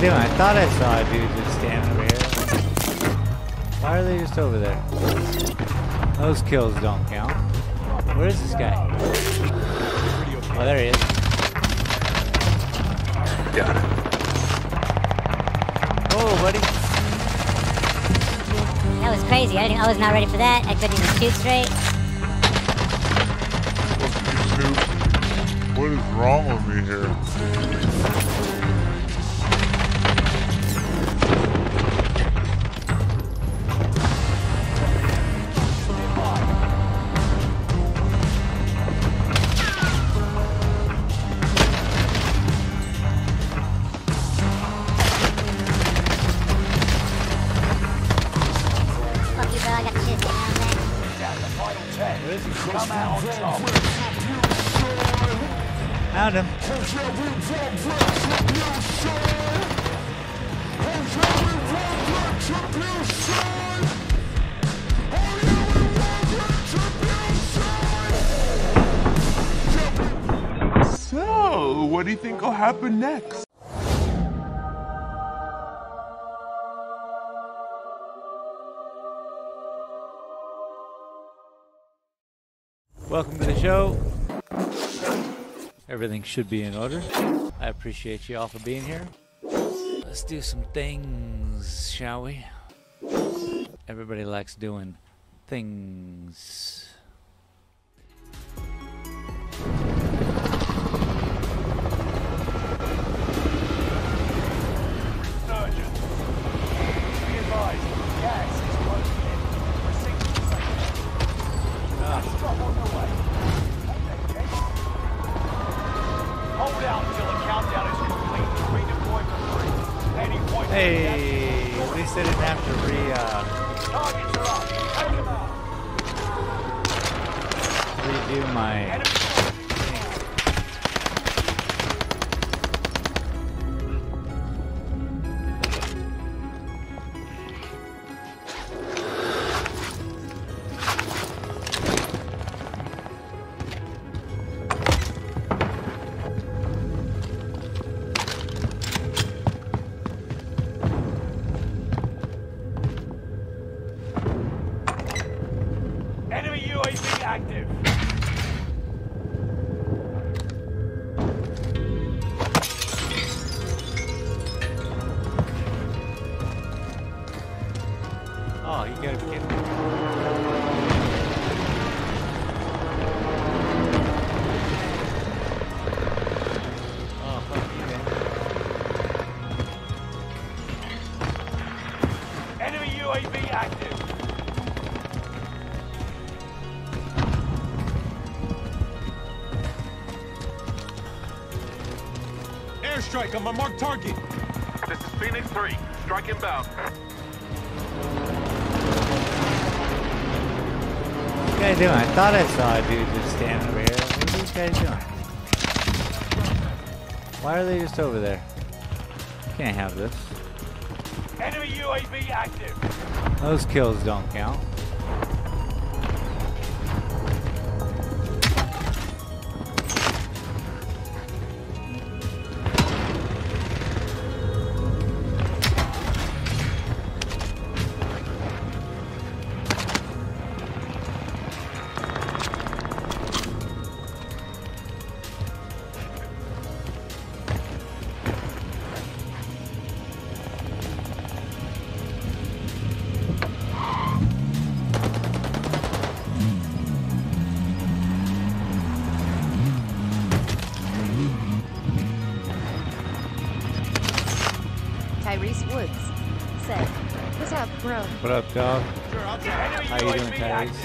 doing? I thought I saw a dude just standing over here. Why are they just over there? Those kills don't count. Where is this guy? Oh, there he is. Got it. Oh, buddy. That was crazy. I was not ready for that. I couldn't even shoot straight. What is wrong with me here? Fuck you, bro. I got the shit down, man. Come out on top. Found him. So, what do you think will happen next? Welcome to the show. Everything should be in order. I appreciate you all for being here. Let's do some things, shall we? Everybody likes doing things. Sergeant, be advised, gas is closing in for 60 seconds. Let's drop on the way. Hold out until the countdown is complete. Redeploy for free. Hey, at least they didn't have to targets are up. Take them out. Redo my Strike on my marked target. This is Phoenix 3. Strike inbound. What are you guys doing? I thought I saw a dude just standing over here. What are these guys doing? Why are they just over there? Can't have this. Enemy UAV active. Those kills don't count. Tyrese Woods said, "What's up, bro?" What up, dog? How you doing, Tyrese?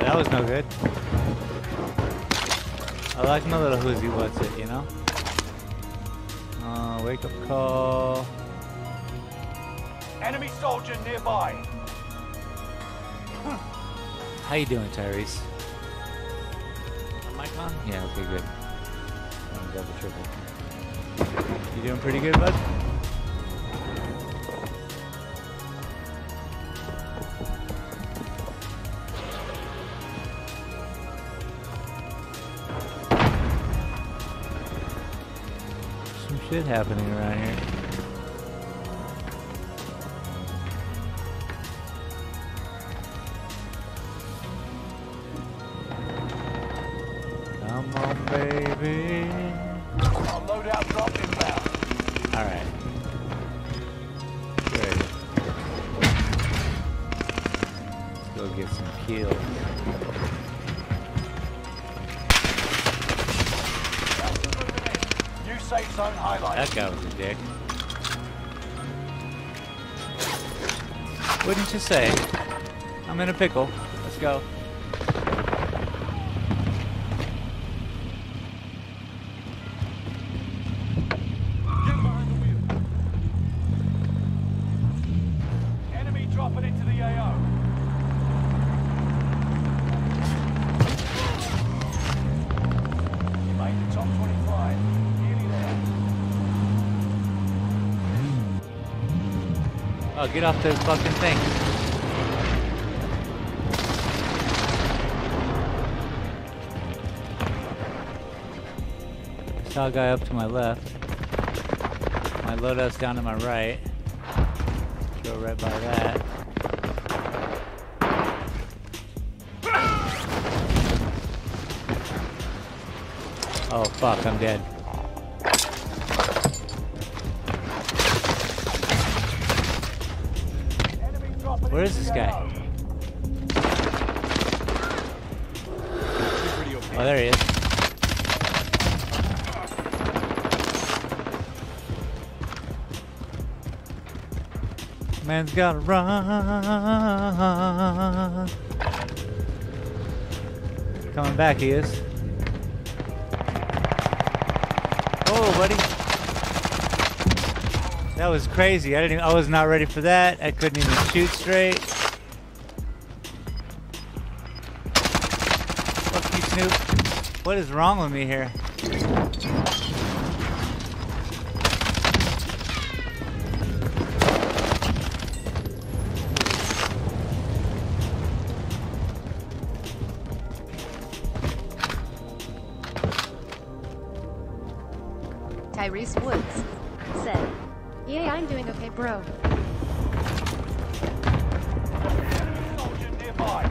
That was no good. I like my little hoozy what's it, you know? Wake up call. Enemy soldier nearby. How you doing, Tyrese? Mic on? Yeah, okay, good. double triple. You doing pretty good, bud? Some shit happening around here. That guy was a dick. Wouldn't you say? I'm in a pickle. Let's go. Oh, get off those fucking things. I saw a guy up to my left. My loadout's down to my right. Go right by that. Oh fuck, I'm dead. Where is this guy? Oh, there he is. Man's gotta run. Coming back, he is. Oh, buddy. That was crazy. I was not ready for that. I couldn't even shoot straight. Fuck you, Snoop. What is wrong with me here? Tyrese Woods said, "Yeah, I'm doing okay, bro." Enemy soldier nearby.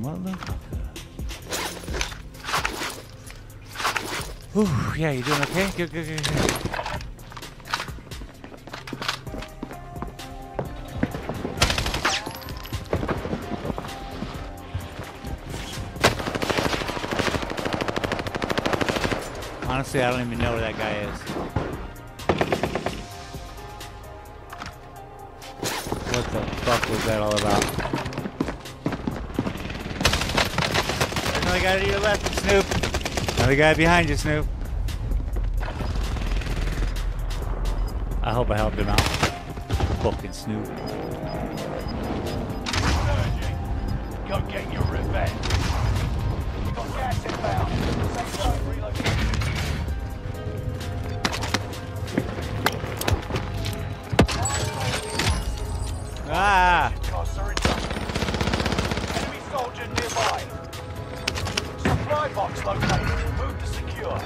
Motherfucker. Ooh, yeah, you doing okay? Good, good, good, good. Honestly, I don't even know where that guy is. What the fuck was that all about? There's another guy to your left, Snoop. Another guy behind you, Snoop. I hope I helped him out. Fucking Snoop. Go get your revenge. You got gas inbound. Safe zone relocated. Ah! Enemy soldier nearby. Supply box located. Move to secure.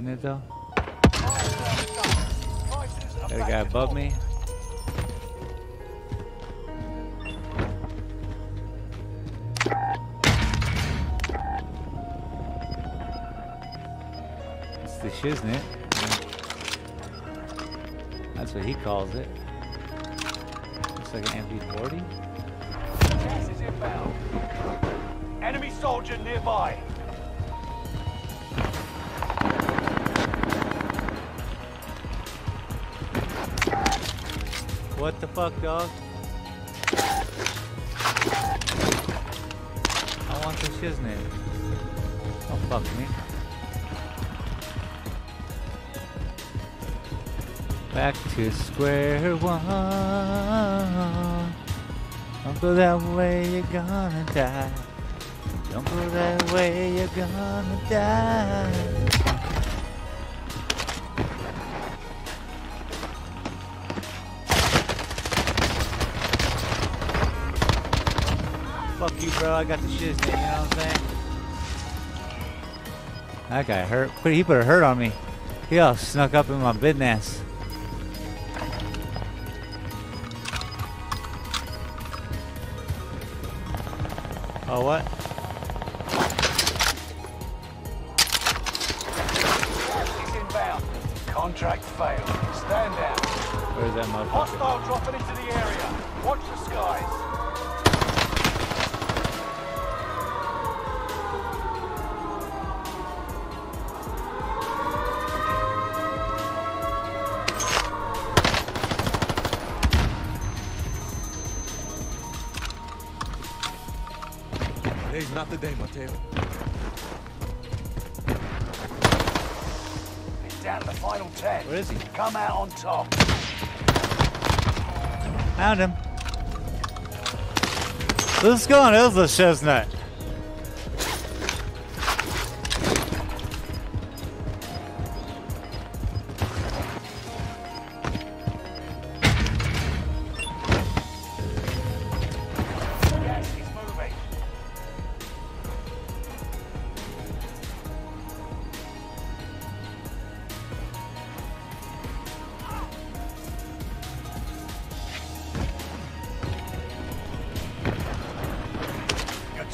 Isn't it though? There's a guy above me. It's the Chisnit. That's what he calls it. Looks like an MP40. Gas is inbound. Enemy soldier nearby. What the fuck, dog? I want some Chisnit. Oh, fuck me. Back to square one. Don't go that way, you're gonna die. Don't go that way, you're gonna die. Fuck you, bro, I got the shiznit, you know what I'm saying? That guy hurt. He put a hurt on me. He all snuck up in my business. Oh, what? Gas is inbound. Contract failed. Stand down. Where's that motherfucker? Hostile dropping into the area. Watch the skies. Today's not the day, Mateo. He's down to the final 10. Where is he? Come out on top. Found him. This gun is a Chisnit.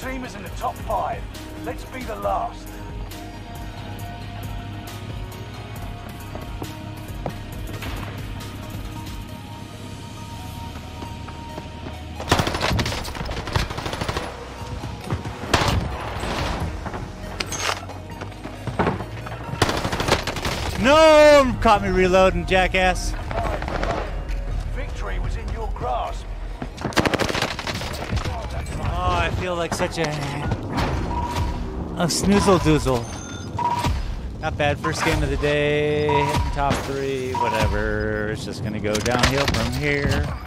Team is in the top 5. Let's be the last. No, caught me reloading, jackass. Victory was in your grasp. Oh, I feel like such a snoozle doozle. Not bad. First game of the day, hitting top 3, whatever. It's just gonna go downhill from here.